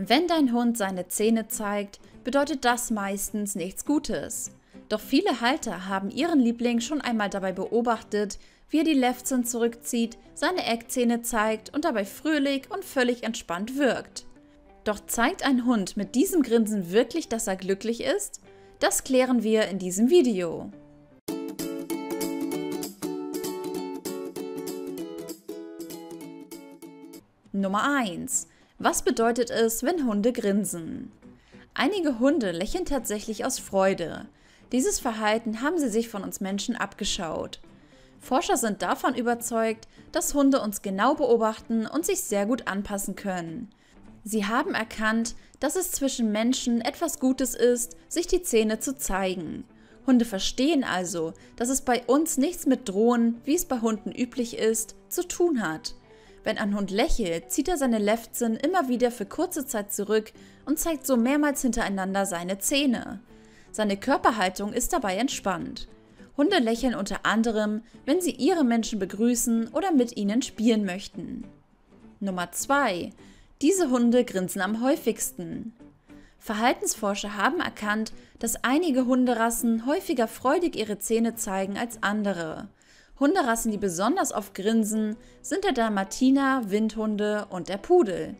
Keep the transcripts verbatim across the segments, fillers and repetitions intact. Wenn dein Hund seine Zähne zeigt, bedeutet das meistens nichts Gutes. Doch viele Halter haben ihren Liebling schon einmal dabei beobachtet, wie er die Lefzen zurückzieht, seine Eckzähne zeigt und dabei fröhlich und völlig entspannt wirkt. Doch zeigt ein Hund mit diesem Grinsen wirklich, dass er glücklich ist? Das klären wir in diesem Video. Nummer eins. Was bedeutet es, wenn Hunde grinsen? Einige Hunde lächeln tatsächlich aus Freude. Dieses Verhalten haben sie sich von uns Menschen abgeschaut. Forscher sind davon überzeugt, dass Hunde uns genau beobachten und sich sehr gut anpassen können. Sie haben erkannt, dass es zwischen Menschen etwas Gutes ist, sich die Zähne zu zeigen. Hunde verstehen also, dass es bei uns nichts mit Drohen, wie es bei Hunden üblich ist, zu tun hat. Wenn ein Hund lächelt, zieht er seine Lefzen immer wieder für kurze Zeit zurück und zeigt so mehrmals hintereinander seine Zähne. Seine Körperhaltung ist dabei entspannt. Hunde lächeln unter anderem, wenn sie ihre Menschen begrüßen oder mit ihnen spielen möchten. Nummer zwei. Diese Hunde grinsen am häufigsten. Verhaltensforscher haben erkannt, dass einige Hunderassen häufiger freudig ihre Zähne zeigen als andere. Hunderassen, die besonders oft grinsen, sind der Dalmatiner, Windhunde und der Pudel.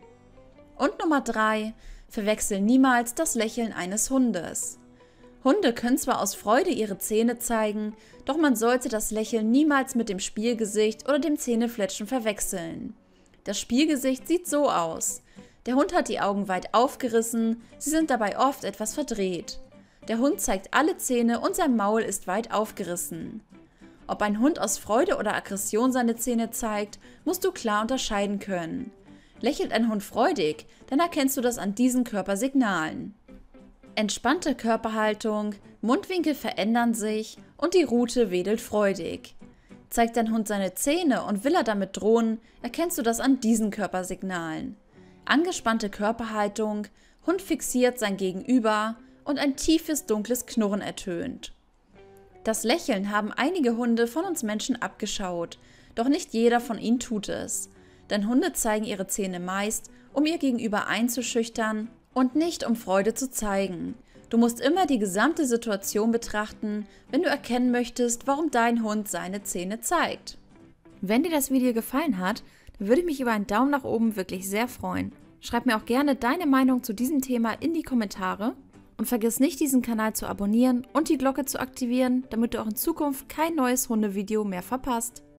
Und Nummer drei. Verwechsel niemals das Lächeln eines Hundes. Hunde können zwar aus Freude ihre Zähne zeigen, doch man sollte das Lächeln niemals mit dem Spielgesicht oder dem Zähnefletschen verwechseln. Das Spielgesicht sieht so aus. Der Hund hat die Augen weit aufgerissen, sie sind dabei oft etwas verdreht. Der Hund zeigt alle Zähne und sein Maul ist weit aufgerissen. Ob ein Hund aus Freude oder Aggression seine Zähne zeigt, musst du klar unterscheiden können. Lächelt ein Hund freudig, dann erkennst du das an diesen Körpersignalen. Entspannte Körperhaltung, Mundwinkel verändern sich und die Rute wedelt freudig. Zeigt dein Hund seine Zähne und will er damit drohen, erkennst du das an diesen Körpersignalen. Angespannte Körperhaltung, Hund fixiert sein Gegenüber und ein tiefes, dunkles Knurren ertönt. Das Lächeln haben einige Hunde von uns Menschen abgeschaut, doch nicht jeder von ihnen tut es. Denn Hunde zeigen ihre Zähne meist, um ihr Gegenüber einzuschüchtern und nicht um Freude zu zeigen. Du musst immer die gesamte Situation betrachten, wenn du erkennen möchtest, warum dein Hund seine Zähne zeigt. Wenn dir das Video gefallen hat, dann würde ich mich über einen Daumen nach oben wirklich sehr freuen. Schreib mir auch gerne deine Meinung zu diesem Thema in die Kommentare. Und vergiss nicht, diesen Kanal zu abonnieren und die Glocke zu aktivieren, damit du auch in Zukunft kein neues Hundevideo mehr verpasst.